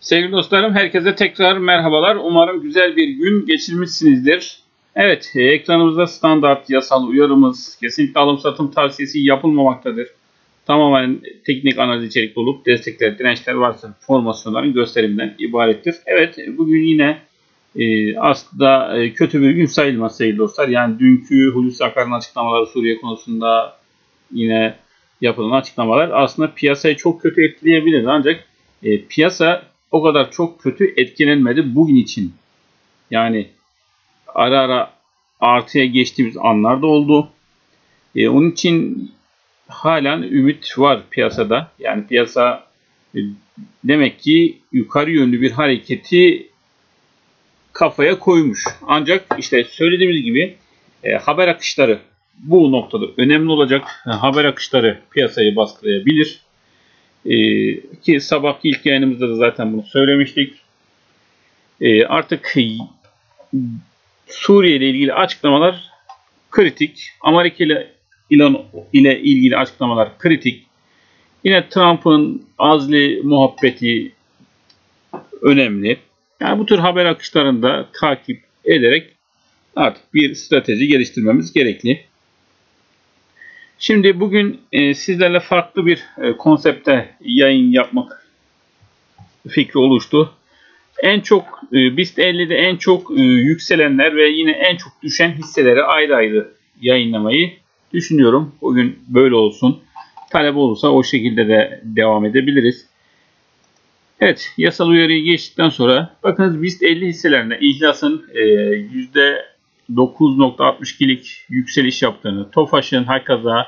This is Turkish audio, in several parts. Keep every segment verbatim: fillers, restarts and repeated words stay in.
Sevgili dostlarım, herkese tekrar merhabalar. Umarım güzel bir gün geçirmişsinizdir. Evet, ekranımızda standart yasal uyarımız, kesinlikle alım satım tavsiyesi yapılmamaktadır. Tamamen teknik analiz içerikli olup destekler, dirençler varsa formasyonların gösteriminden ibarettir. Evet, bugün yine e, aslında e, kötü bir gün sayılmaz sevgili dostlar. Yani dünkü Hulusi Akar'ın açıklamaları Suriye konusunda yine yapılan açıklamalar aslında piyasayı çok kötü etkileyebilir. Ancak e, piyasa o kadar çok kötü etkilenmedi bugün için. Yani ara ara artıya geçtiğimiz anlar da oldu. E, onun için halen ümit var piyasada. Yani piyasa e, demek ki yukarı yönlü bir hareketi kafaya koymuş. Ancak işte söylediğimiz gibi e, haber akışları bu noktada önemli olacak. Yani haber akışları piyasayı baskılayabilir. Ee, ki sabahki ilk yayınımızda da zaten bunu söylemiştik. Ee, artık Suriye ile ilgili açıklamalar kritik. Amerika ile, ile ilgili açıklamalar kritik. Yine Trump'ın Azli muhabbeti önemli. Yani bu tür haber akışlarını da takip ederek artık bir strateji geliştirmemiz gerekli. Şimdi bugün e, sizlerle farklı bir e, konsepte yayın yapmak fikri oluştu. En çok e, BIST elli'de en çok e, yükselenler ve yine en çok düşen hisseleri ayrı ayrı yayınlamayı düşünüyorum. Bugün böyle olsun. Talep olursa o şekilde de devam edebiliriz. Evet, yasal uyarıyı geçtikten sonra bakınız BIST elli hisselerinde İhlas'ın e, yüzde dokuz nokta altmış iki'lik yükseliş yaptığını, Tofaş'ın hakaza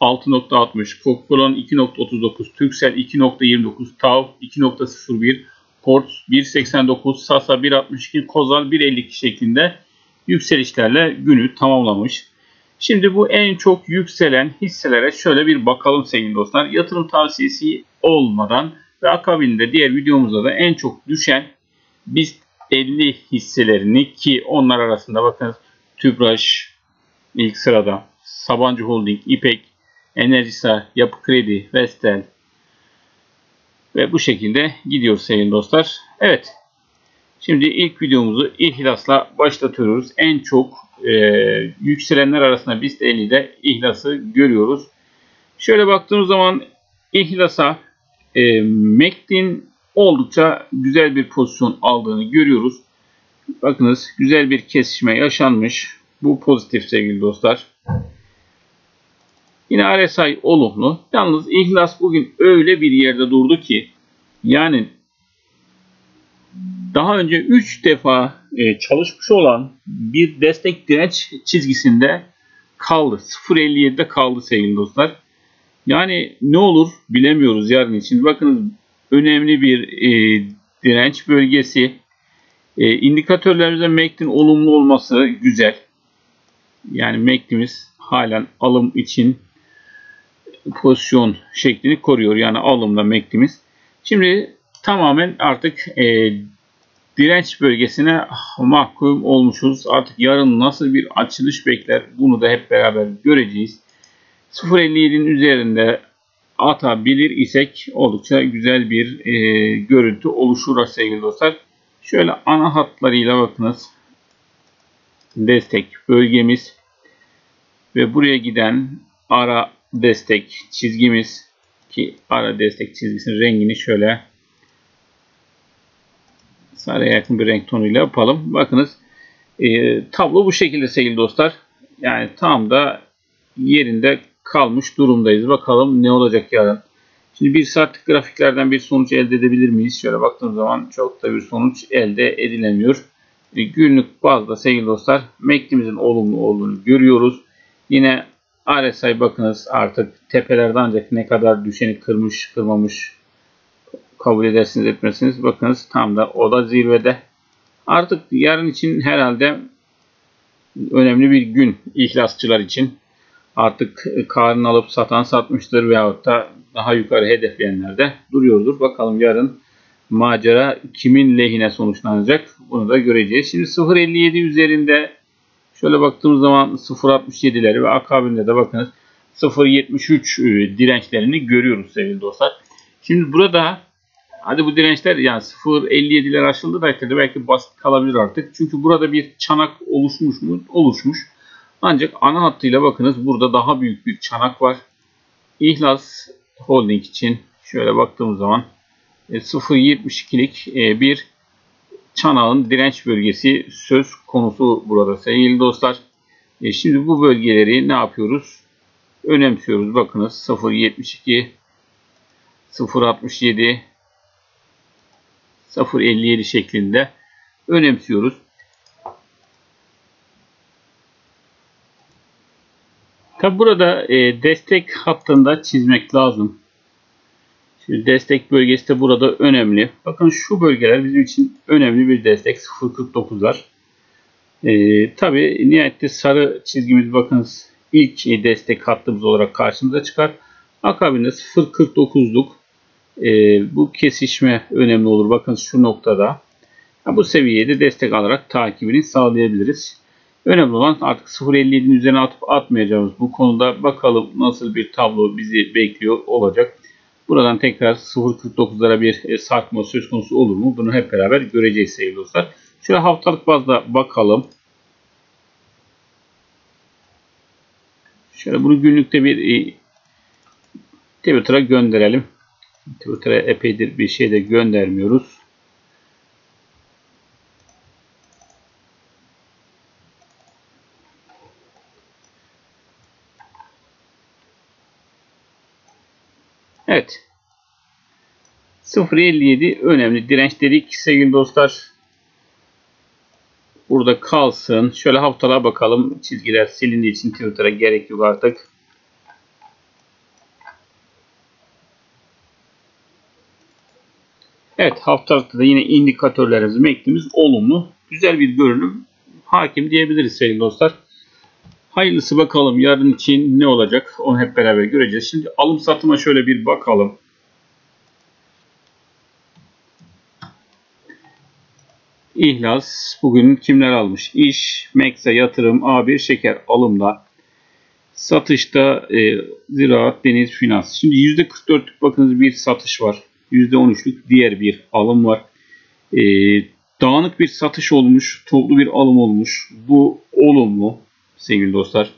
altı nokta altmış, Coca-Cola'nın iki nokta otuz dokuz, Türkcell iki nokta yirmi dokuz, Tau iki nokta sıfır bir, Port bir nokta seksen dokuz, Sasa bir nokta altmış iki, Kozal bir nokta elli iki şeklinde yükselişlerle günü tamamlamış. Şimdi bu en çok yükselen hisselere şöyle bir bakalım sevgili dostlar. Yatırım tavsiyesi olmadan ve akabinde diğer videomuzda da en çok düşen BIST elli hisselerini, ki onlar arasında bakınız Tüpraş ilk sırada, Sabancı Holding, İpek, Enerjisa, Yapı Kredi, Vestel ve bu şekilde gidiyoruz sevgili dostlar. Evet, şimdi ilk videomuzu İhlas'la başlatıyoruz. En çok e, yükselenler arasında BIST elli'de İhlas'ı görüyoruz. Şöyle baktığımız zaman İhlas'a e, Mekdin oldukça güzel bir pozisyon aldığını görüyoruz. Bakınız güzel bir kesişme yaşanmış. Bu pozitif sevgili dostlar. Yine R S I olumlu. Yalnız İhlas bugün öyle bir yerde durdu ki, yani daha önce üç defa çalışmış olan bir destek direnç çizgisinde kaldı. sıfır nokta elli yedi'de kaldı sevgili dostlar. Yani ne olur bilemiyoruz yarın için. Bakınız önemli bir e, direnç bölgesi. E, indikatörlerimizde Mekdin olumlu olması güzel. Yani Mekdin'imiz halen alım için pozisyon şeklini koruyor. Yani alımda Mekdin'imiz. Şimdi tamamen artık e, direnç bölgesine mahkum olmuşuz. Artık yarın nasıl bir açılış bekler bunu da hep beraber göreceğiz. sıfır nokta elli yedi'nin üzerinde atabilir isek oldukça güzel bir e, görüntü oluşur sevgili dostlar. Şöyle ana hatlarıyla bakınız. Destek bölgemiz ve buraya giden ara destek çizgimiz, ki ara destek çizgisinin rengini şöyle sarıya yakın bir renk tonuyla yapalım. Bakınız e, tablo bu şekilde sevgili dostlar. Yani tam da yerinde kalmış durumdayız. Bakalım ne olacak yarın. Şimdi bir saatlik grafiklerden bir sonuç elde edebilir miyiz? Şöyle baktığım zaman çok da bir sonuç elde edilemiyor. Günlük bazda sevgili dostlar Mekdin'imizin olumlu olduğunu görüyoruz. Yine R S I bakınız artık tepelerde, ancak ne kadar düşeni kırmış kırmamış kabul edersiniz etmesiniz. Bakınız tam da o da zirvede. Artık yarın için herhalde önemli bir gün ihlasçılar için. Artık karnını alıp satan satmıştır veyahut da daha yukarı hedefleyenler de duruyordur. Bakalım yarın macera kimin lehine sonuçlanacak bunu da göreceğiz. Şimdi sıfır nokta elli yedi üzerinde şöyle baktığımız zaman sıfır nokta altmış yedi'leri ve akabinde de bakınız sıfır nokta yetmiş üç dirençlerini görüyoruz sevgili dostlar. Şimdi burada Hadi bu dirençler yani sıfır nokta elli yediler aşıldı da belki basit kalabilir artık. Çünkü burada bir çanak oluşmuş mu? Oluşmuş. Ancak ana hattıyla bakınız burada daha büyük bir çanak var. İhlas Holding için şöyle baktığımız zaman sıfır nokta yetmiş ikilik bir çanağın direnç bölgesi söz konusu burada sevgili dostlar. Şimdi bu bölgeleri ne yapıyoruz? Önemsiyoruz. Bakınız sıfır nokta yetmiş iki, sıfır nokta altmış yedi, sıfır nokta elli yedi şeklinde önemsiyoruz. Tabi burada destek hattında çizmek lazım. Şimdi destek bölgesi de burada önemli. Bakın şu bölgeler bizim için önemli bir destek. sıfır nokta kırk dokuzlar. Ee, tabii nihayette sarı çizgimiz bakınız ilk destek hattımız olarak karşımıza çıkar. Akabinde sıfır nokta kırk dokuzluk e, bu kesişme önemli olur. Bakın şu noktada. Ya bu seviyede destek alarak takibini sağlayabiliriz. Önemli olan artık sıfır nokta elli yedinin üzerine atıp atmayacağımız bu konuda bakalım nasıl bir tablo bizi bekliyor olacak. Buradan tekrar sıfır nokta kırk dokuzlara bir sarkma söz konusu olur mu? Bunu hep beraber göreceğiz sevgili dostlar. Şöyle haftalık bazda bakalım. Şöyle bunu günlükte bir Twitter'a gönderelim. Twitter'a epeydir bir şey de göndermiyoruz. Evet. sıfır nokta elli yedi önemli. Direnç dedik sevgili dostlar. Burada kalsın. Şöyle haftalığa bakalım. Çizgiler silindiği için Twitter'a gerek yok artık. Evet, haftalıkta da yine indikatörlerimiz, meklimiz olumlu. Güzel bir görünüm hakim diyebiliriz sevgili dostlar. Hayırlısı bakalım yarın için ne olacak onu hep beraber göreceğiz. Şimdi alım satıma şöyle bir bakalım. İhlas bugün kimler almış? İş, Meksa, Yatırım, A bir, Şeker alımlar. Satışta e, Ziraat, Deniz, Finans. Şimdi yüzde kırk dörtlük bakınız bir satış var. yüzde on üçlük diğer bir alım var. E, dağınık bir satış olmuş. Toplu bir alım olmuş. Bu olumlu sevgili dostlar.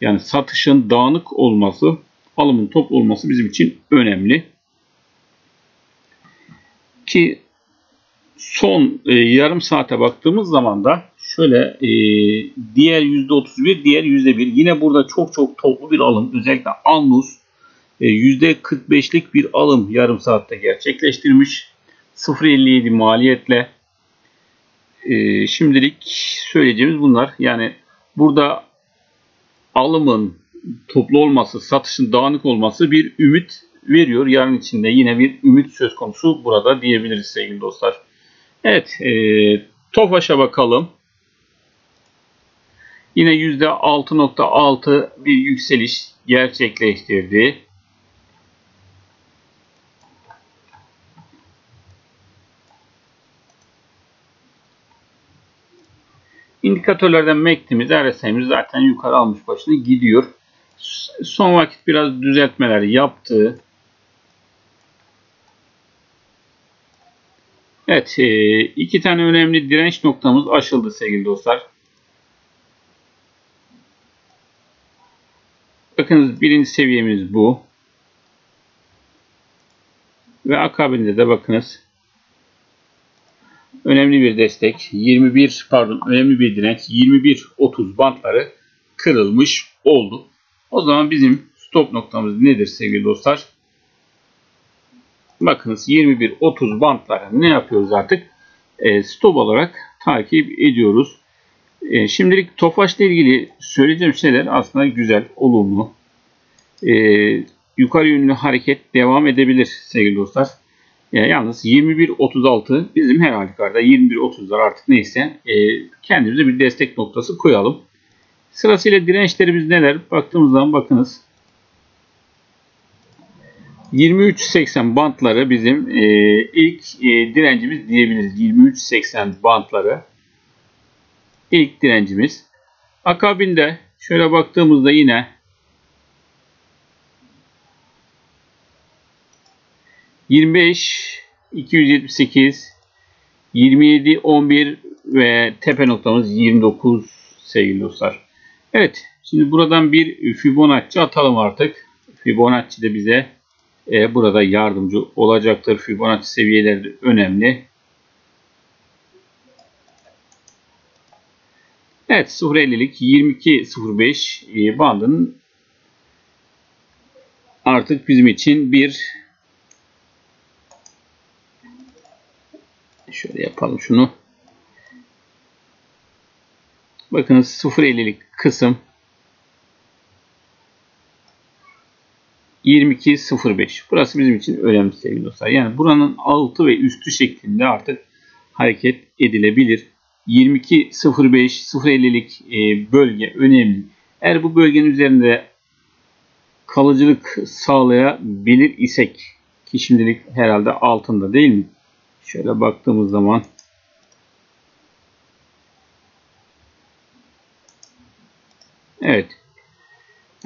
Yani satışın dağınık olması, alımın toplu olması bizim için önemli. Ki son e, yarım saate baktığımız zaman da şöyle e, diğer yüzde otuz bir, diğer yüzde bir. Yine burada çok çok toplu bir alım. Özellikle Anlus e, yüzde kırk beşlik bir alım yarım saatte gerçekleştirmiş. sıfır nokta elli yedi maliyetle. E, şimdilik söyleyeceğimiz bunlar. Yani burada alımın toplu olması, satışın dağınık olması bir ümit veriyor. Yarın içinde yine bir ümit söz konusu burada diyebiliriz sevgili dostlar. Evet, e, Tofaş'a bakalım. Yine yüzde altı nokta altı bir yükseliş gerçekleştirdi. İndikatörlerden Mekdin'imiz, R S I'miz zaten yukarı almış başını gidiyor. Son vakit biraz düzeltmeler yaptı. Evet, iki tane önemli direnç noktamız aşıldı sevgili dostlar. Bakınız birinci seviyemiz bu. Ve akabinde de bakınız. Önemli bir destek. yirmi bir pardon önemli bir direnç. yirmi bir otuz bantları kırılmış oldu. O zaman bizim stop noktamız nedir sevgili dostlar? Bakınız yirmi bir otuz bantları ne yapıyoruz artık? E, stop olarak takip ediyoruz. E, şimdilik Tofaş'la ilgili söyleyeceğim şeyler aslında güzel, olumlu. E, yukarı yönlü hareket devam edebilir sevgili dostlar. E, yalnız yirmi bir otuz altı bizim her halükarda yirmi bir otuzlar artık neyse e, kendimize bir destek noktası koyalım. Sırasıyla dirençlerimiz neler? Baktığımız zaman bakınız. yirmi üç seksen bantları bizim e, ilk e, direncimiz diyebiliriz. yirmi üç seksen bantları ilk direncimiz. Akabinde şöyle baktığımızda yine yirmi beş iki yüz yetmiş sekiz, yirmi yedi, on bir ve tepe noktamız yirmi dokuz sevgili dostlar. Evet, şimdi buradan bir Fibonacci atalım artık. Fibonacci de bize e, burada yardımcı olacaktır. Fibonacci seviyeleri önemli. Evet, sıfır ellilik yirmi iki nokta sıfır beş bandının artık bizim için bir, şöyle yapalım şunu. Bakınız sıfır ellilik kısım yirmi iki nokta sıfır beş. Burası bizim için önemli sevgili dostlar. Yani buranın altı ve üstü şeklinde artık hareket edilebilir. yirmi iki nokta sıfır beş, sıfır ellilik bölge önemli. Eğer bu bölgenin üzerinde kalıcılık sağlayabilir isek, ki şimdilik herhalde altında değil mi? Şöyle baktığımız zaman evet,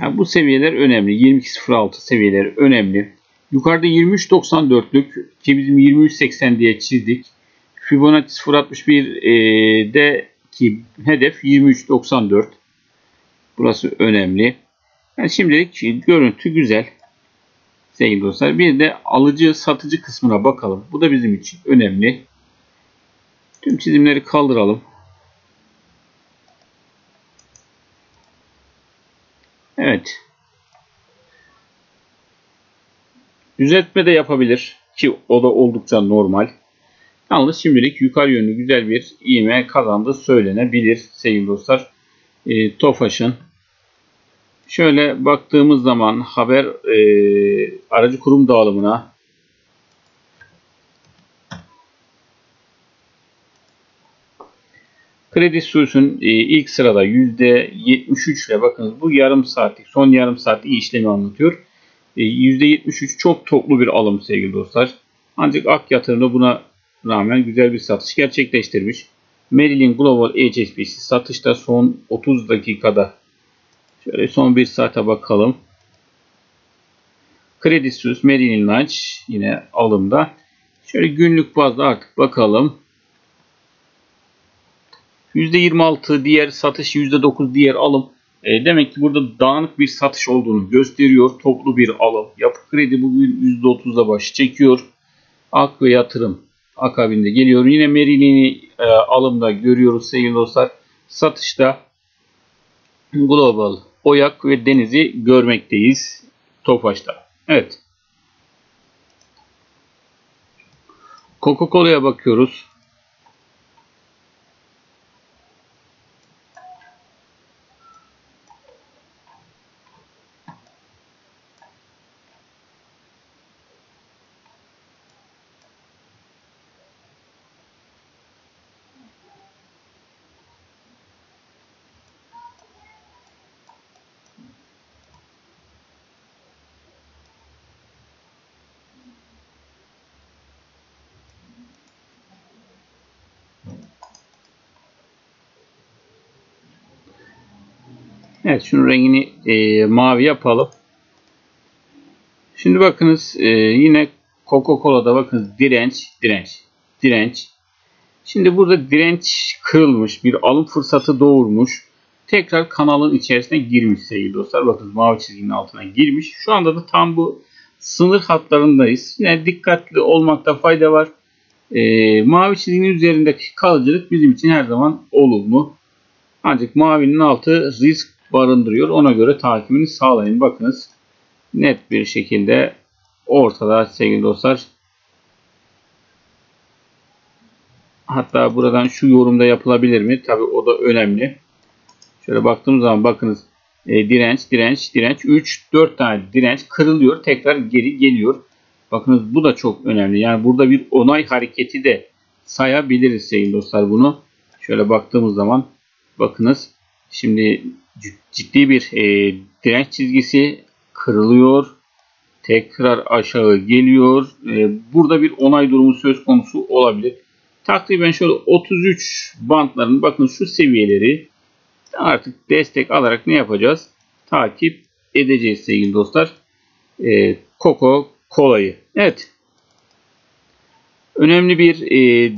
yani bu seviyeler önemli. yirmi iki nokta sıfır altı seviyeleri önemli. Yukarıda yirmi üç nokta doksan dörtlük ki bizim yirmi üç nokta seksen diye çizdik. Fibonacci sıfır altmış birdeki hedef yirmi üç nokta doksan dört. Burası önemli. Yani şimdilik görüntü güzel sevgili dostlar. Bir de alıcı satıcı kısmına bakalım. Bu da bizim için önemli. Tüm çizimleri kaldıralım. Evet. Düzeltme de yapabilir ki o da oldukça normal. Yalnız şimdilik yukarı yönlü güzel bir ivme kazandı söylenebilir sevgili dostlar. E, Tofaş'ın şöyle baktığımız zaman haber e, aracı kurum dağılımına Credit Suisse'ün e, ilk sırada yüzde yetmiş üç ile, bakınız bu yarım saatlik, son yarım saatlik işlemi anlatıyor. E, yüzde yetmiş üç çok toplu bir alım sevgili dostlar. Ancak Ak Yatırım'da buna rağmen güzel bir satış gerçekleştirmiş. Merrill Lynch Global Oyak satışta son otuz dakikada. Şöyle son bir saate bakalım. Credit Suisse, Merrill Lynch yine alımda. Şöyle günlük bazda artık bakalım. yüzde yirmi altı diğer satış, yüzde dokuz diğer alım. E demek ki burada dağınık bir satış olduğunu gösteriyor. Toplu bir alım. Yapı Kredi bugün yüzde otuzda başı çekiyor. Ak ve Yatırım akabinde geliyor. Yine Merill'i e, alımda görüyoruz sevgili dostlar. Satışta Global Oyak ve Deniz'i görmekteyiz Tofaş'ta. Evet. Coca-Cola'ya bakıyoruz. Evet, şunun rengini e, mavi yapalım. Şimdi bakınız e, yine Coca-Cola'da bakınız direnç, direnç, direnç. Şimdi burada direnç kırılmış, bir alım fırsatı doğurmuş. Tekrar kanalın içerisine girmiş sevgili dostlar. Bakınız mavi çizginin altına girmiş. Şu anda da tam bu sınır hatlarındayız. Yine dikkatli olmakta fayda var. E, mavi çizginin üzerindeki kalıcılık bizim için her zaman olumlu. Ancak mavinin altı risk barındırıyor. Ona göre takibini sağlayın. Bakınız net bir şekilde ortada sevgili dostlar. Hatta buradan şu yorumda yapılabilir mi? Tabii o da önemli. Şöyle baktığımız zaman bakınız e, direnç, direnç, direnç. üç dört tane direnç kırılıyor. Tekrar geri geliyor. Bakınız bu da çok önemli. Yani burada bir onay hareketi de sayabiliriz sevgili dostlar bunu. Şöyle baktığımız zaman bakınız şimdi ciddi bir e, direnç çizgisi kırılıyor. Tekrar aşağı geliyor. E, burada bir onay durumu söz konusu olabilir. Takriben şöyle otuz üç bantlarının bakın şu seviyeleri artık destek alarak ne yapacağız? Takip edeceğiz sevgili dostlar. E, Coca-Cola'yı. Evet. önemli bir e,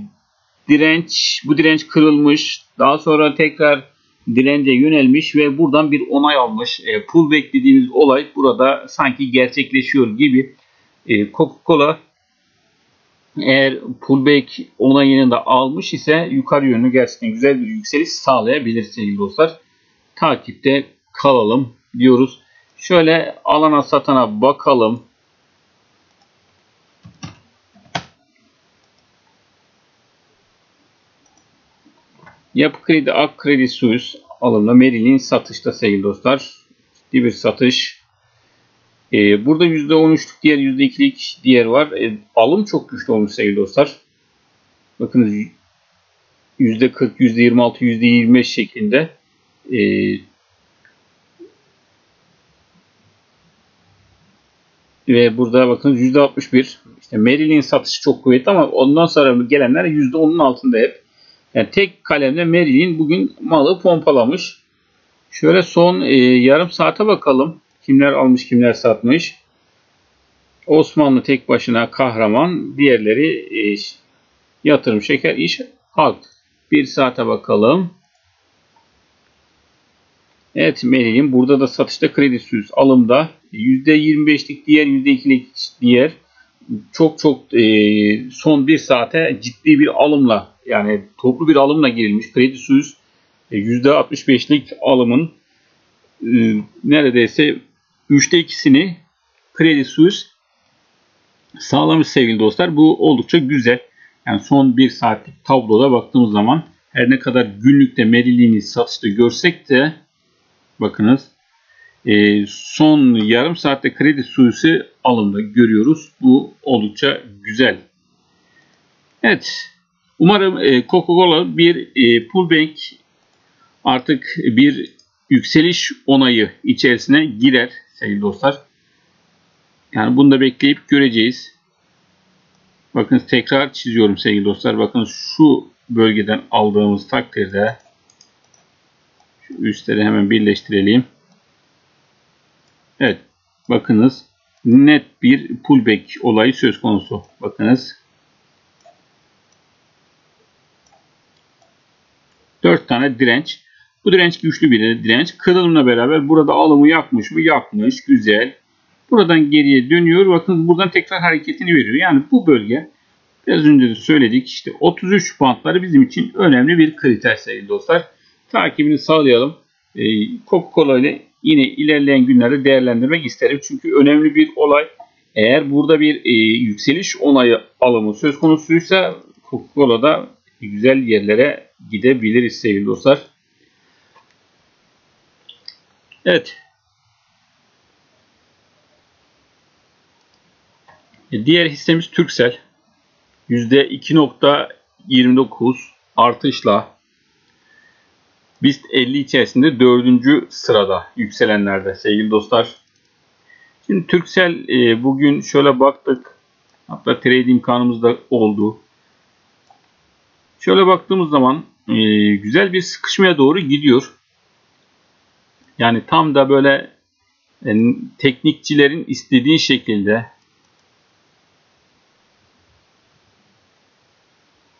direnç, bu direnç kırılmış, daha sonra tekrar dirence yönelmiş ve buradan bir onay almış. E, pullback dediğimiz olay burada sanki gerçekleşiyor gibi. E, Coca-Cola eğer pullback onayını da almış ise yukarı yönlü gerçekten güzel bir yükseliş sağlayabilir sevgili dostlar. Takipte kalalım diyoruz. Şöyle alana satana bakalım. Yapı Kredi, Ak Kredi Suisse alımla Merrill Lynch satışta sevgili dostlar. Ciddi bir satış. Ee, burada yüzde on üçlük diğer, yüzde ikilik diğer var. Ee, alım çok güçlü olmuş sevgili dostlar. Bakınız yüzde kırk, yüzde yirmi altı, yüzde yirmi beş şeklinde. Ee, ve burada bakınız yüzde altmış bir. İşte Merrill Lynch satışı çok kuvvetli ama ondan sonra gelenler yüzde onun altında hep. Yani tek kalemde Merrill'in bugün malı pompalamış. Şöyle son e, yarım saate bakalım. Kimler almış, kimler satmış. Osmanlı tek başına kahraman. Diğerleri e, yatırım, şeker, iş, halk. Bir saate bakalım. Evet, Merrill'in burada da satışta Credit Suisse alımda. yüzde yirmi beşlik diğer, yüzde ikilik diğer. Çok çok e, son bir saate ciddi bir alımla, yani toplu bir alımla girilmiş. Credit Suisse yüzde altmış beşlik alımın e, neredeyse üçte ikisini Credit Suisse sağlamış sevgili dostlar. Bu oldukça güzel. Yani son bir saatlik tabloda baktığımız zaman her ne kadar günlükte Merrill Lynch'in satışta görsek de bakınız e, son yarım saatte Credit Suisse'i alımda görüyoruz. Bu oldukça güzel. Evet. Umarım Coca-Cola bir pullback, artık bir yükseliş onayı içerisine girer sevgili dostlar. Yani bunu da bekleyip göreceğiz. Bakın tekrar çiziyorum sevgili dostlar. Bakın şu bölgeden aldığımız takdirde şu üstleri hemen birleştirelim. Evet. Bakınız net bir pullback olayı söz konusu. Bakınız. dört tane direnç. Bu direnç güçlü bir direnç. Kırılımla beraber burada alımı yapmış mı? Yapmış. Güzel. Buradan geriye dönüyor. Bakın buradan tekrar hareketini veriyor. Yani bu bölge biraz önce de söyledik. İşte otuz üç bantları bizim için önemli bir kriter sevgili dostlar. Takibini sağlayalım. Ee, Coca-Cola ile yine ilerleyen günlerde değerlendirmek isterim. Çünkü önemli bir olay. Eğer burada bir e, yükseliş onayı alımı söz konusuysa Coca-Cola'da güzel yerlere gidebiliriz sevgili dostlar. Evet. Diğer hissemiz Türkcell. yüzde iki nokta yirmi dokuz artışla BIST elli içerisinde dördüncü sırada yükselenlerde sevgili dostlar. Şimdi Türkcell bugün şöyle baktık. Hatta trade imkanımız da oldu. Şöyle baktığımız zaman e, güzel bir sıkışmaya doğru gidiyor. Yani tam da böyle e, teknikçilerin istediği şekilde.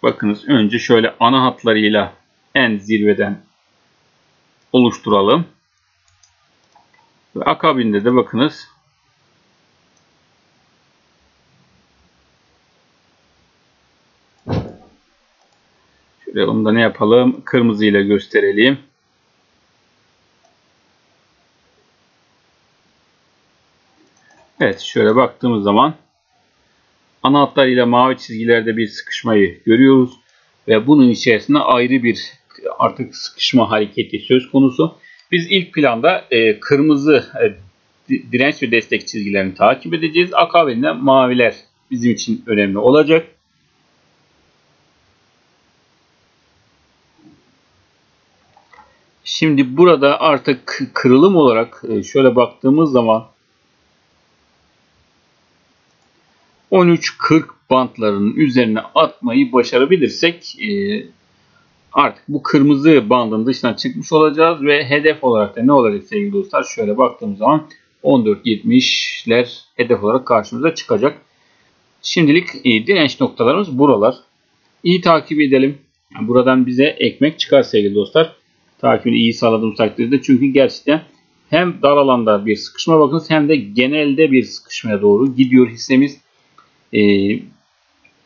Bakınız önce şöyle ana hatlarıyla en zirveden oluşturalım. Ve akabinde de bakınız. Ve onu da ne yapalım? Kırmızıyla gösterelim. Evet, şöyle baktığımız zaman ana hatlarıyla mavi çizgilerde bir sıkışmayı görüyoruz. Ve bunun içerisinde ayrı bir artık sıkışma hareketi söz konusu. Biz ilk planda e, kırmızı e, direnç ve destek çizgilerini takip edeceğiz. Akabinde maviler bizim için önemli olacak. Şimdi burada artık kırılım olarak şöyle baktığımız zaman on üç kırk bantlarının üzerine atmayı başarabilirsek artık bu kırmızı bandın dışına çıkmış olacağız ve hedef olarak da ne olacak sevgili dostlar? Şöyle baktığımız zaman on dört yetmişler hedef olarak karşımıza çıkacak. Şimdilik e, direnç noktalarımız buralar. İyi takip edelim. Yani buradan bize ekmek çıkar sevgili dostlar. Takibini iyi sağladığımız takdirde. Çünkü gerçekten hem dar alanda bir sıkışma bakınız hem de genelde bir sıkışmaya doğru gidiyor hissemiz. E,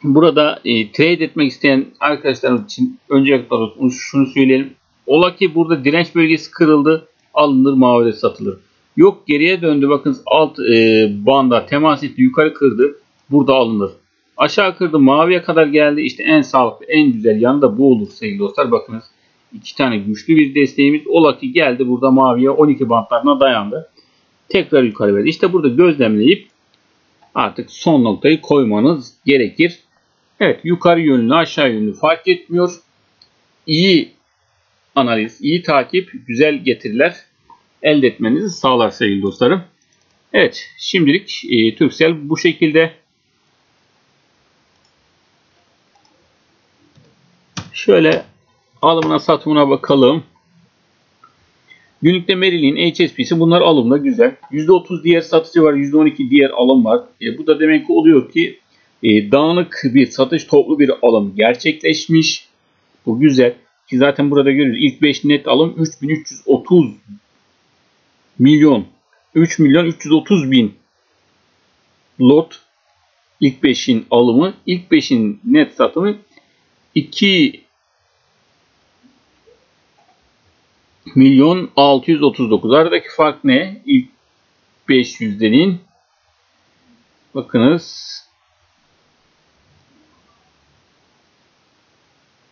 burada e, trade etmek isteyen arkadaşlarımız için öncelikle şunu söyleyelim. Ola ki burada direnç bölgesi kırıldı. Alınır, mavide satılır. Yok geriye döndü. Bakınız alt e, banda temas etti. Yukarı kırdı. Burada alınır. Aşağı kırdı. Maviye kadar geldi. İşte en sağlıklı, en güzel yanı da bu olur sevgili dostlar. Bakınız iki tane güçlü bir desteğimiz. Ola ki geldi. Burada maviye on iki bantlarına dayandı. Tekrar yukarı verdi. İşte burada gözlemleyip artık son noktayı koymanız gerekir. Evet, yukarı yönlü, aşağı yönlü fark etmiyor. İyi analiz, iyi takip, güzel getiriler elde etmenizi sağlar sevgili dostlarım. Evet, şimdilik e, Türkcell bu şekilde. Şöyle alımına satımına bakalım. Günlükte Merrill Lynch'in H S P'si, bunlar alımda güzel. yüzde otuz diğer satıcı var, yüzde on iki diğer alım var. E, bu da demek ki oluyor ki e, dağınık bir satış, toplu bir alım gerçekleşmiş. Bu güzel. Ki zaten burada görüyoruz. İlk beş net alım üç bin üç yüz otuz milyon. üç milyon üç yüz otuz bin lot ilk beşin alımı. İlk beşin net satımı iki milyon altı yüz otuz dokuz. Aradaki fark ne? İlk beş yüz'lerin bakınız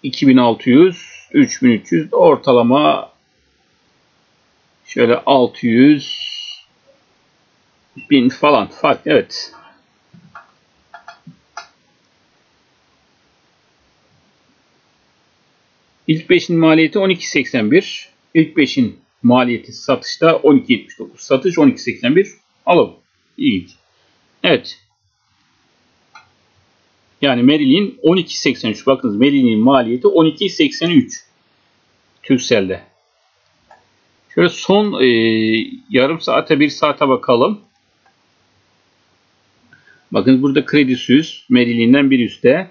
iki bin altı yüz üç bin üç yüz ortalama şöyle altı yüz bin falan fark. Evet. İlk beşin maliyeti on iki seksen bir. İlk beşin maliyeti satışta on iki yetmiş dokuz. Satış on iki seksen bir. Alalım. İyi. Evet. Yani Merrill'in on iki seksen üç. Bakınız Merrill'in maliyeti on iki seksen üç. Türkcell'de. Şöyle son e, yarım saate bir saate bakalım. Bakınız burada Credit Suisse Merrill'inden bir üstte.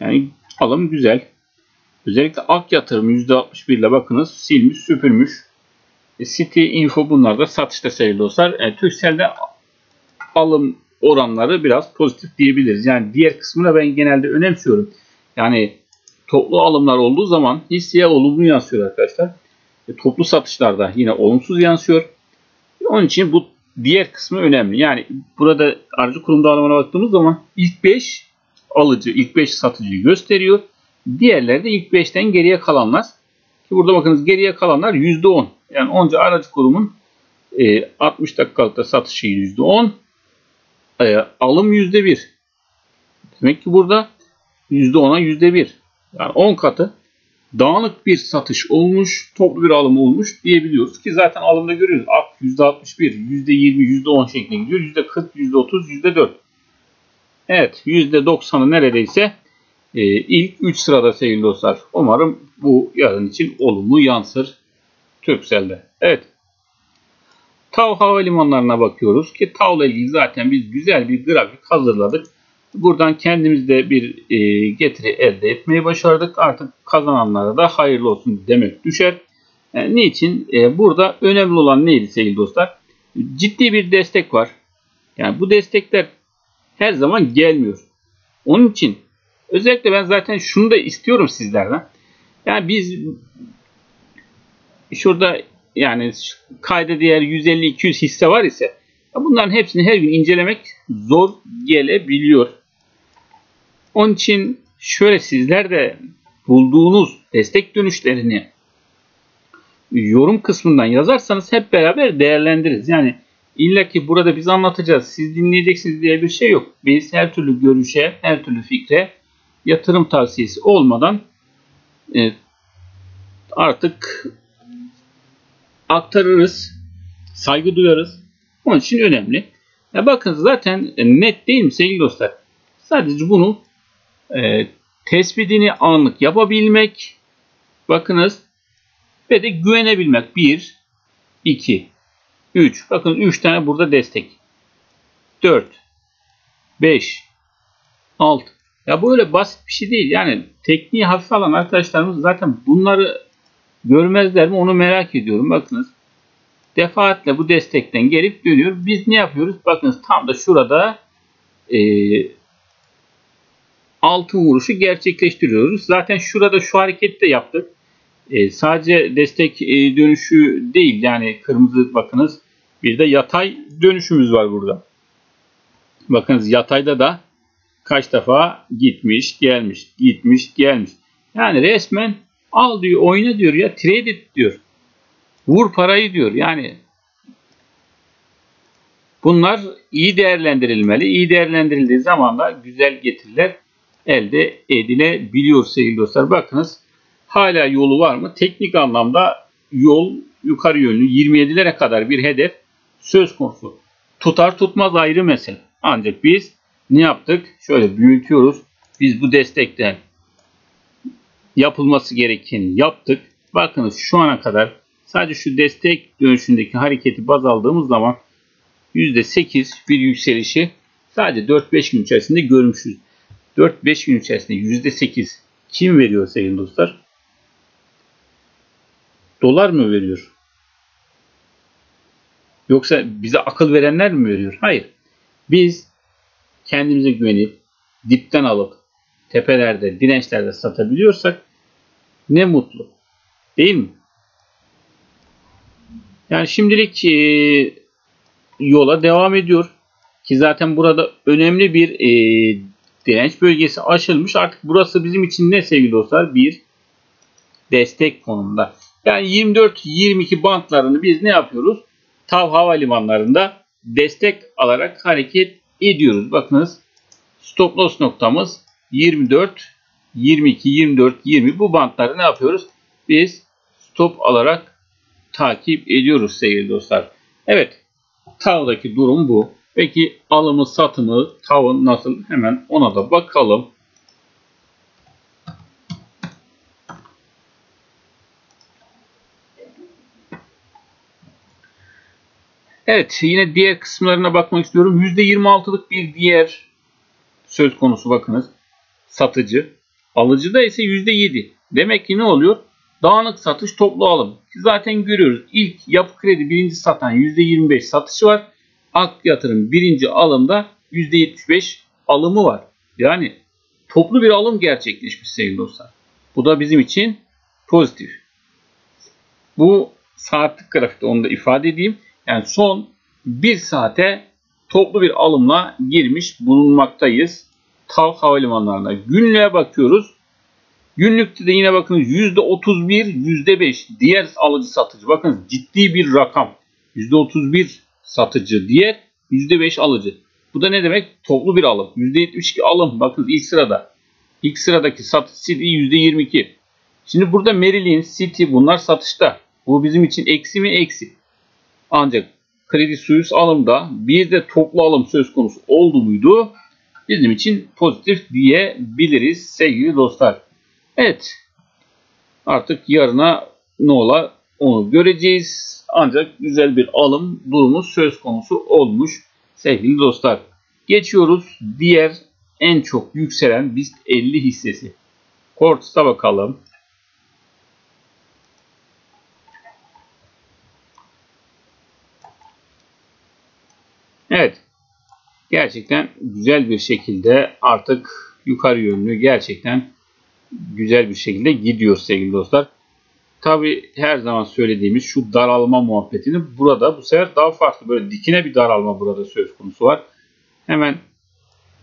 Yani alım güzel. Özellikle Ak Yatırım yüzde altmış bir ile bakınız silmiş süpürmüş. E, Citi, Info bunlar da satışta sevgili dostlar. E, Türkcell'de alım oranları biraz pozitif diyebiliriz. Yani diğer kısmına ben genelde önemsiyorum. Yani toplu alımlar olduğu zaman hisseye olumlu yansıyor arkadaşlar. E, toplu satışlarda yine olumsuz yansıyor. E, onun için bu diğer kısmı önemli. Yani burada aracı kurum dağılımına baktığımız zaman ilk beş alıcı, ilk beş satıcıyı gösteriyor. Diğerleri de ilk beşten geriye kalanlar. Ki burada bakınız geriye kalanlar yüzde on. Yani onca aracı kurumun e, altmış dakikalıkta satışı yüzde on. Alım yüzde bir. Demek ki burada yüzde on'a yüzde bir. Yani on katı dağınık bir satış olmuş, toplu bir alım olmuş diyebiliyoruz. Ki zaten alımda görüyoruz. Ak yüzde altmış bir, yüzde yirmi, yüzde on şeklinde gidiyor. yüzde kırk, yüzde otuz, yüzde dört. Evet, yüzde doksan'ı neredeyse e, ilk üç sırada sevgili dostlar. Umarım bu yarın için olumlu yansır Türkcell'de. Evet. Tau havalimanlarına bakıyoruz ki Tau ile ilgili zaten biz güzel bir grafik hazırladık. Buradan kendimiz de bir e, getiri elde etmeyi başardık. Artık kazananlara da hayırlı olsun demek düşer. E, niçin? E, burada önemli olan neydi sevgili dostlar? Ciddi bir destek var. Yani bu destekler her zaman gelmiyor. Onun için özellikle ben zaten şunu da istiyorum sizlerden. Yani biz şurada yani kayda değer yüz elli iki yüz hisse var ise bunların hepsini her gün incelemek zor gelebiliyor. Onun için şöyle sizler de bulduğunuz destek dönüşlerini yorum kısmından yazarsanız hep beraber değerlendiririz. Yani illa ki burada biz anlatacağız, siz dinleyeceksiniz diye bir şey yok. Biz her türlü görüşe, her türlü fikre yatırım tavsiyesi olmadan e, artık aktarırız, saygı duyarız. Onun için önemli. Ya bakın zaten net değil mi sevgili dostlar? Sadece bunu e, tespitini anlık yapabilmek, bakınız ve de güvenebilmek. bir, iki, üç. Bakın üç tane burada destek. dört, beş, alt. Ya böyle basit bir şey değil. Yani tekniği hafife alan arkadaşlarımız zaten bunları görmezler mi onu merak ediyorum. Bakınız defaatle bu destekten gelip dönüyor. Biz ne yapıyoruz? Bakınız tam da şurada e, altın vuruşu gerçekleştiriyoruz. Zaten şurada şu hareketi de yaptık. E, sadece destek e, dönüşü değil. Yani kırmızı bakınız bir de yatay dönüşümüz var burada. Bakınız yatayda da kaç defa gitmiş, gelmiş, gitmiş, gelmiş. Yani resmen al diyor, oyna diyor ya, trade et diyor. Vur parayı diyor. Yani bunlar iyi değerlendirilmeli. İyi değerlendirildiği zaman da güzel getiriler elde edilebiliyor sevgili dostlar. Bakınız hala yolu var mı? Teknik anlamda yol yukarı yönlü yirmi yedilere kadar bir hedef söz konusu. Tutar tutmaz ayrı mesele. Ancak biz ne yaptık? Şöyle büyütüyoruz. Biz bu destekten yapılması gerekeni yaptık. Bakınız şu ana kadar sadece şu destek dönüşündeki hareketi baz aldığımız zaman yüzde sekiz bir yükselişi sadece dört beş gün içerisinde görmüşüz. dört beş gün içerisinde yüzde sekiz kim veriyor sevgili dostlar? Dolar mı veriyor? Yoksa bize akıl verenler mi veriyor? Hayır. Biz kendimize güvenip dipten alıp tepelerde, dirençlerde satabiliyorsak ne mutlu. Değil mi? Yani şimdilik e, yola devam ediyor. Ki zaten burada önemli bir e, direnç bölgesi aşılmış. Artık burası bizim için ne sevgili dostlar? Bir destek konumunda. Yani yirmi dört yirmi iki bantlarını biz ne yapıyoruz? Tav havalimanlarında destek alarak hareket ediyoruz. Bakınız stop loss noktamız yirmi dört yirmi iki yirmi dört yirmi bu bantları ne yapıyoruz? Biz stop alarak takip ediyoruz sevgili dostlar. Evet, Tav'daki durum bu. Peki alımı satımı Tav'ın nasıl? Hemen ona da bakalım. Evet, yine diğer kısımlarına bakmak istiyorum. yüzde yirmi altılık bir diğer söz konusu bakınız. Satıcı. Alıcıda ise yüzde yedi. Demek ki ne oluyor? Dağınık satış toplu alım. Zaten görüyoruz. İlk Yapı Kredi birinci satan yüzde yirmi beş satışı var. Ak Yatırım birinci alımda yüzde yetmiş beş alımı var. Yani toplu bir alım gerçekleşmiş sevgili dostlar. Bu da bizim için pozitif. Bu saatlik grafikte onu da ifade edeyim. Yani son bir saate toplu bir alımla girmiş bulunmaktayız. Tav havalimanlarına günlüğe bakıyoruz. Günlükte de yine bakın yüzde otuz bir yüzde beş diğer alıcı satıcı. Bakın ciddi bir rakam. yüzde otuz bir satıcı diğer yüzde beş alıcı. Bu da ne demek? Toplu bir alım. yüzde yetmiş iki alım. Bakın ilk sırada. İlk sıradaki satış Citi yüzde yirmi iki. Şimdi burada Merrill Lynch, Citi bunlar satışta. Bu bizim için eksi mi? Eksi. Ancak Credit Suisse alımda bir de toplu alım söz konusu oldu muydu? Bizim için pozitif diyebiliriz sevgili dostlar. Evet, artık yarına ne ola onu göreceğiz. Ancak güzel bir alım durumu söz konusu olmuş sevgili dostlar. Geçiyoruz diğer en çok yükselen BIST elli hissesi. Port'a bakalım. Evet, gerçekten güzel bir şekilde artık yukarı yönlü gerçekten güzel bir şekilde gidiyor sevgili dostlar. Tabi her zaman söylediğimiz şu daralma muhabbetini burada bu sefer daha farklı böyle dikine bir daralma burada söz konusu var. Hemen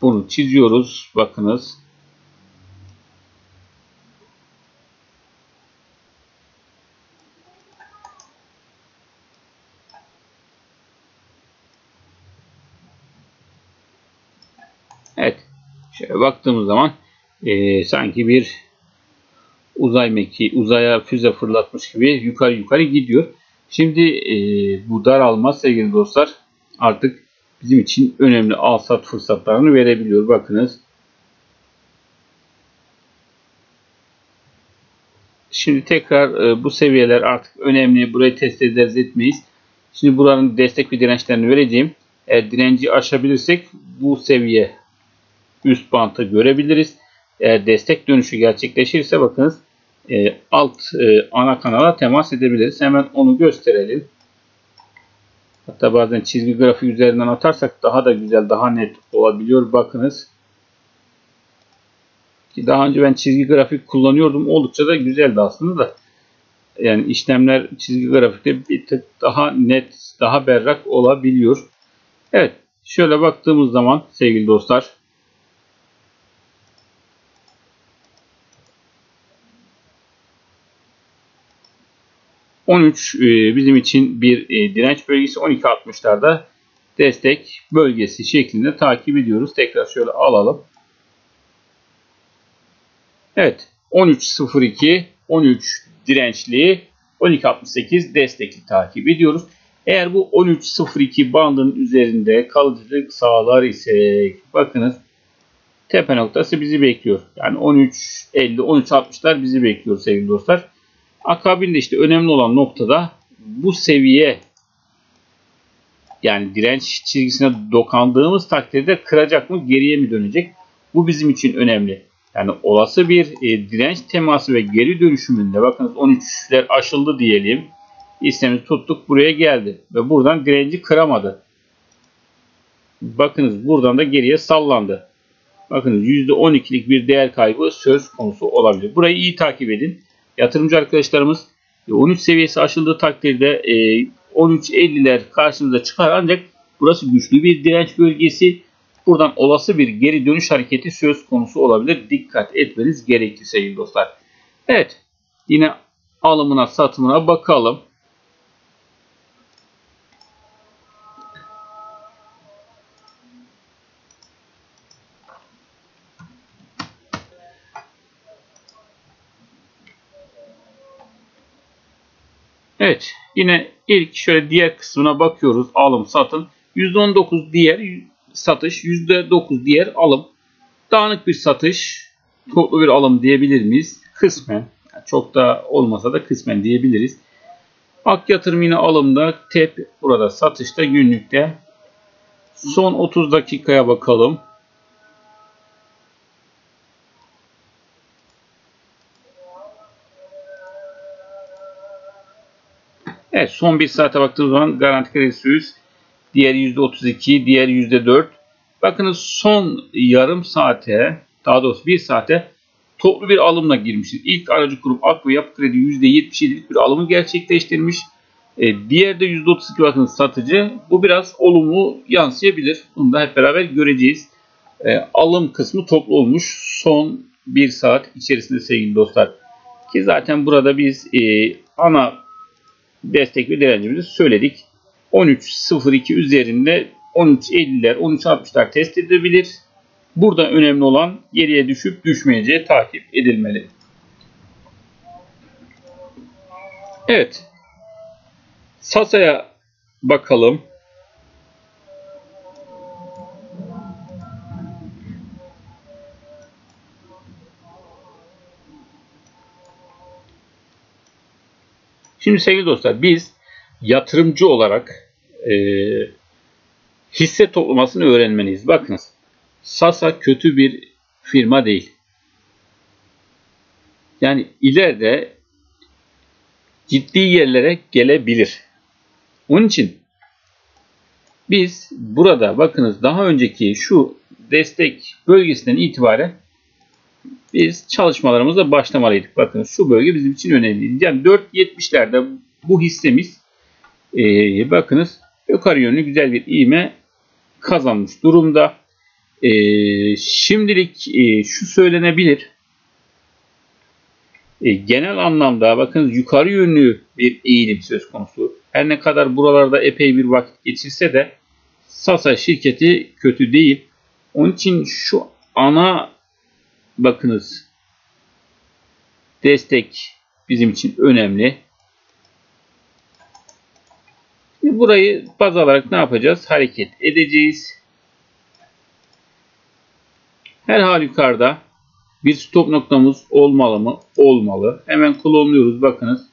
bunu çiziyoruz. Bakınız. Evet. Şöyle baktığımız zaman Ee, sanki bir uzay mekiği, uzaya füze fırlatmış gibi yukarı yukarı gidiyor. Şimdi e, bu daralma sevgili dostlar artık bizim için önemli alsat fırsatlarını verebiliyor. Bakınız. Şimdi tekrar e, bu seviyeler artık önemli. Burayı test ederiz etmeyiz. Şimdi buranın destek ve dirençlerini vereceğim. Eğer direnci aşabilirsek bu seviye üst bantta görebiliriz. Eğer destek dönüşü gerçekleşirse bakınız e, alt e, ana kanala temas edebiliriz. Hemen onu gösterelim. Hatta bazen çizgi grafiği üzerinden atarsak daha da güzel, daha net olabiliyor. Bakınız. Ki daha önce ben çizgi grafik kullanıyordum. Oldukça da güzeldi aslında da. Yani işlemler çizgi grafikte bir tık daha net, daha berrak olabiliyor. Evet. Şöyle baktığımız zaman sevgili dostlar. on üç bizim için bir direnç bölgesi, on iki altmışlarda destek bölgesi şeklinde takip ediyoruz. Tekrar şöyle alalım. Evet, on üç nokta sıfır iki, on üç dirençli, on iki altmış sekiz destekli takip ediyoruz. Eğer bu on üç nokta sıfır iki bandının üzerinde kalıcılık sağlar isek bakınız tepe noktası bizi bekliyor. Yani on üç elli, on üç altmışlar bizi bekliyor sevgili dostlar. Akabinde işte önemli olan noktada bu seviye, yani direnç çizgisine dokandığımız takdirde kıracak mı, geriye mi dönecek? Bu bizim için önemli. Yani olası bir e, direnç teması ve geri dönüşümünde bakınız on üçler aşıldı diyelim. İşlemi tuttuk, buraya geldi ve buradan direnci kıramadı. Bakınız buradan da geriye sallandı. Bakınız yüzde on ikilik bir değer kaybı söz konusu olabilir. Burayı iyi takip edin. Yatırımcı arkadaşlarımız on üç seviyesi aşıldığı takdirde on üç elliler karşınıza çıkar, ancak burası güçlü bir direnç bölgesi. Buradan olası bir geri dönüş hareketi söz konusu olabilir. Dikkat etmeniz gerekli sevgili dostlar. Evet, yine alımına satımına bakalım. Evet, yine ilk şöyle diğer kısmına bakıyoruz. Alım satım yüzde on dokuz diğer satış, yüzde dokuz diğer alım. Dağınık bir satış, toplu bir alım diyebilir miyiz? Kısmen, çok da olmasa da kısmen diyebiliriz. Ak Yatırım yine alımda, T E P burada satışta günlükte. Son otuz dakikaya bakalım. Evet, son bir saate baktığımız zaman Garanti Credit Suisse diğer yüzde otuz iki, diğer yüzde dört. Bakınız son yarım saate, daha doğrusu bir saate toplu bir alımla girmişiz. İlk aracı grup Ak ve Yapı Kredi yüzde yetmiş yedilik bir alımı gerçekleştirmiş. E, diğer de yüzde otuz iki bakın satıcı. Bu biraz olumlu yansıyabilir. Bunu da hep beraber göreceğiz. E, alım kısmı toplu olmuş son bir saat içerisinde sevgili dostlar. Ki zaten burada biz e, ana destek ve direncimizi söyledik. on üç nokta sıfır iki üzerinde on üç elliler, on üç altmışlar test edilebilir. Burada önemli olan geriye düşüp düşmeyeceği takip edilmeli. Evet. Sasa'ya bakalım. Şimdi sevgili dostlar, biz yatırımcı olarak e, hisse toplamasını öğrenmeliyiz. Bakınız, Sasa kötü bir firma değil. Yani ileride ciddi yerlere gelebilir. Onun için biz burada bakınız daha önceki şu destek bölgesinden itibaren biz çalışmalarımıza başlamalıydık. Bakın şu bölge bizim için önemli. Yani dört yetmişlerde bu hissemiz e, bakınız yukarı yönlü güzel bir iğme kazanmış durumda. E, şimdilik e, şu söylenebilir. E, genel anlamda bakınız yukarı yönlü bir eğilim söz konusu. Her ne kadar buralarda epey bir vakit geçirse de Sasa şirketi kötü değil. Onun için şu ana bakınız destek bizim için önemli. Burayı baz alarak ne yapacağız? Hareket edeceğiz. Her halükarda bir stop noktamız olmalı mı? Olmalı. Hemen klonluyoruz bakınız.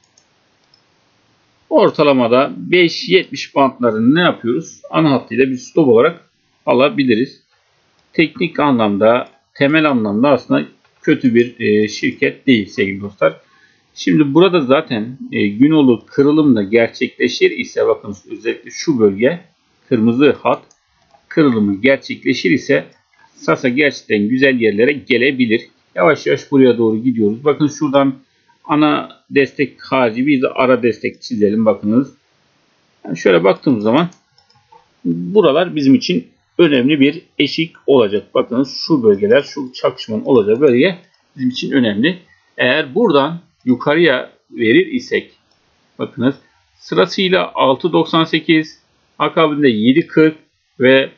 Ortalamada beş yetmiş bantlarını ne yapıyoruz? Ana hattıyla bir stop olarak alabiliriz. teknik anlamda, temel anlamda aslında kötü bir e, şirket değil sevgili dostlar. Şimdi burada zaten e, günolu kırılım da gerçekleşir ise, bakınız özellikle şu bölge kırmızı hat kırılımı gerçekleşir ise Sasa gerçekten güzel yerlere gelebilir. Yavaş yavaş buraya doğru gidiyoruz. Bakın şuradan ana destek harici bir de ara destek çizelim bakınız. Yani şöyle baktığımız zaman buralar bizim için önemli bir eşik olacak. Bakınız şu bölgeler, şu çakışmanın olacağı bölge bizim için önemli. Eğer buradan yukarıya verir isek bakınız sırasıyla altı doksan sekiz, akabinde yedi kırk ve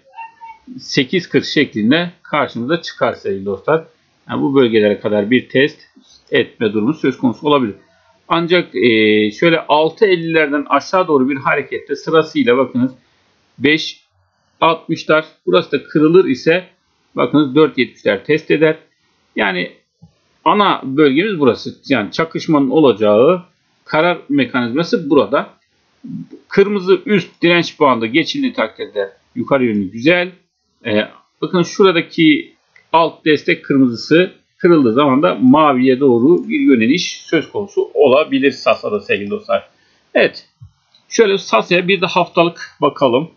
sekiz kırk şeklinde karşımıza çıkar sevgili dostlar. Yani bu bölgelere kadar bir test etme durumu söz konusu olabilir. Ancak e, şöyle altı ellilerden aşağı doğru bir harekette sırasıyla bakınız beş altmışlar, burası da kırılır ise bakınız dört yetmişler test eder. Yani ana bölgemiz burası. Yani çakışmanın olacağı karar mekanizması burada. Kırmızı üst direnç bandı geçildiği takdirde yukarı yönlü güzel. Ee, bakın şuradaki alt destek kırmızısı kırıldığı zaman da maviye doğru bir yöneliş söz konusu olabilir Sasa'da sevgili dostlar. Evet. Şöyle Sasa'ya bir de haftalık bakalım.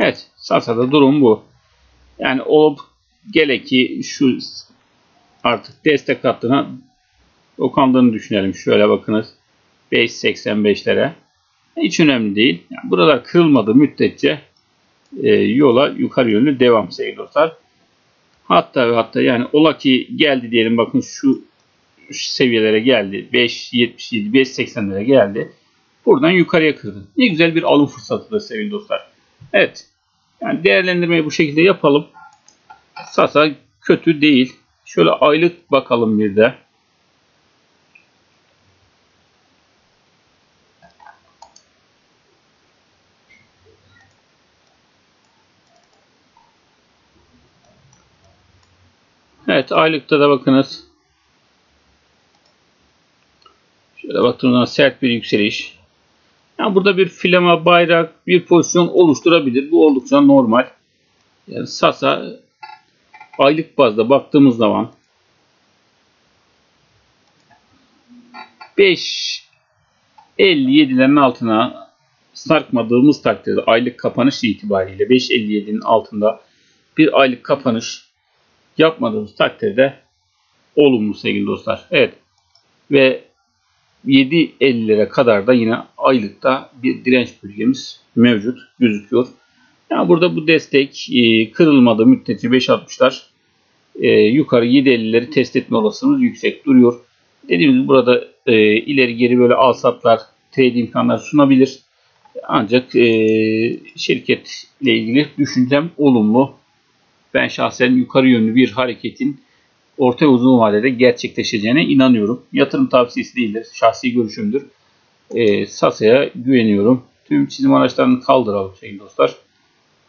Evet, Sasa'da durum bu. Yani olup gele ki şu artık destek hattına dokandığını düşünelim. Şöyle bakınız beş seksen beşlere. Hiç önemli değil. Yani buralar kırılmadığı müddetçe e, yola yukarı yönlü devam sevgili dostlar. Hatta ve hatta yani ola ki geldi diyelim, bakın şu, şu seviyelere geldi. beş yetmiş yedi beş seksenlere geldi. Buradan yukarıya kırdı. Ne güzel bir alım fırsatı da sevgili dostlar. Evet. Yani değerlendirmeyi bu şekilde yapalım. Sasa kötü değil. Şöyle aylık bakalım bir de. Evet, aylıkta da bakınız. Şöyle baktığımızda sert bir yükseliş. Yani burada bir filama, bayrak, bir pozisyon oluşturabilir. Bu oldukça normal. Yani Sasa aylık bazda baktığımız zaman beş elli yedilerin altına sarkmadığımız takdirde aylık kapanış itibariyle beş elli yedinin altında bir aylık kapanış yapmadığımız takdirde olumlu sevgili dostlar. Evet. Ve yedi ellilere kadar da yine aylıkta bir direnç bölgemiz mevcut gözüküyor. Yani burada bu destek kırılmadığı müddetçe beş altmışlar yukarı yedi ellileri test etme olasılığımız yüksek duruyor. Dediğimiz gibi burada ileri geri böyle alsatlar, trade imkanları sunabilir. Ancak şirketle ilgili düşüncem olumlu. Ben şahsen yukarı yönlü bir hareketin orta ve uzun vadede gerçekleşeceğine inanıyorum. Yatırım tavsiyesi değildir. Şahsi görüşümdür. E, Sasa'ya güveniyorum. Tüm çizim araçlarını kaldıralım sevgili dostlar.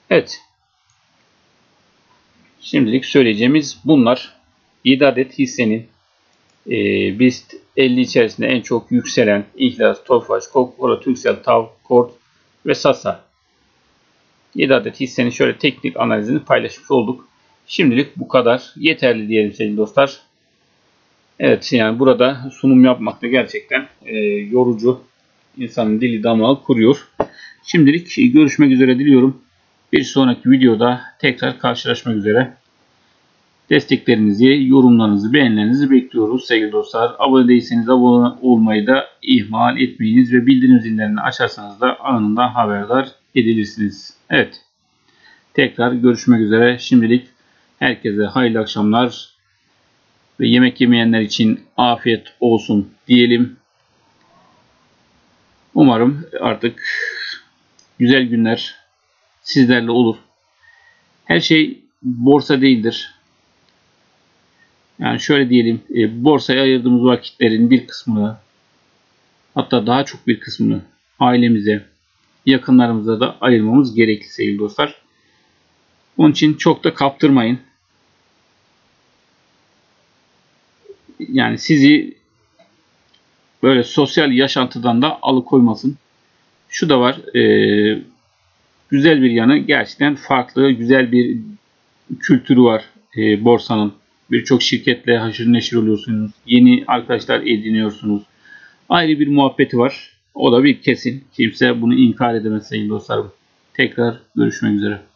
Evet. Şimdilik söyleyeceğimiz bunlar. yedi adet hissenin e, BIST elli içerisinde en çok yükselen İhlas, Tofaş, Coca-Cola, Türkcell, Tau, Port ve Sasa. yedi adet hissenin şöyle teknik analizini paylaşmış olduk. Şimdilik bu kadar. Yeterli diyelim sevgili dostlar. Evet, yani burada sunum yapmak da gerçekten e, yorucu. İnsanın dili damağı kuruyor. Şimdilik görüşmek üzere diliyorum. Bir sonraki videoda tekrar karşılaşmak üzere. Desteklerinizi, yorumlarınızı, beğenilerinizi bekliyoruz sevgili dostlar. Abone değilseniz abone olmayı da ihmal etmeyiniz ve bildirim zillerini açarsanız da anından haberdar edilirsiniz. Evet. Tekrar görüşmek üzere. Şimdilik herkese hayırlı akşamlar ve yemek yemeyenler için afiyet olsun diyelim. Umarım artık güzel günler sizlerle olur. Her şey borsa değildir. Yani şöyle diyelim, borsaya ayırdığımız vakitlerin bir kısmını, hatta daha çok bir kısmını ailemize, yakınlarımıza da ayırmamız gerekli sevgili dostlar. Onun için çok da kaptırmayın. Yani sizi böyle sosyal yaşantıdan da alıkoymasın. Şu da var. E, güzel bir yanı, gerçekten farklı, güzel bir kültürü var e, borsanın. Birçok şirketle haşır neşir oluyorsunuz. Yeni arkadaşlar ediniyorsunuz. Ayrı bir muhabbeti var. O da bir kesin. Kimse bunu inkar edemez sevgili dostlarım. Tekrar görüşmek üzere.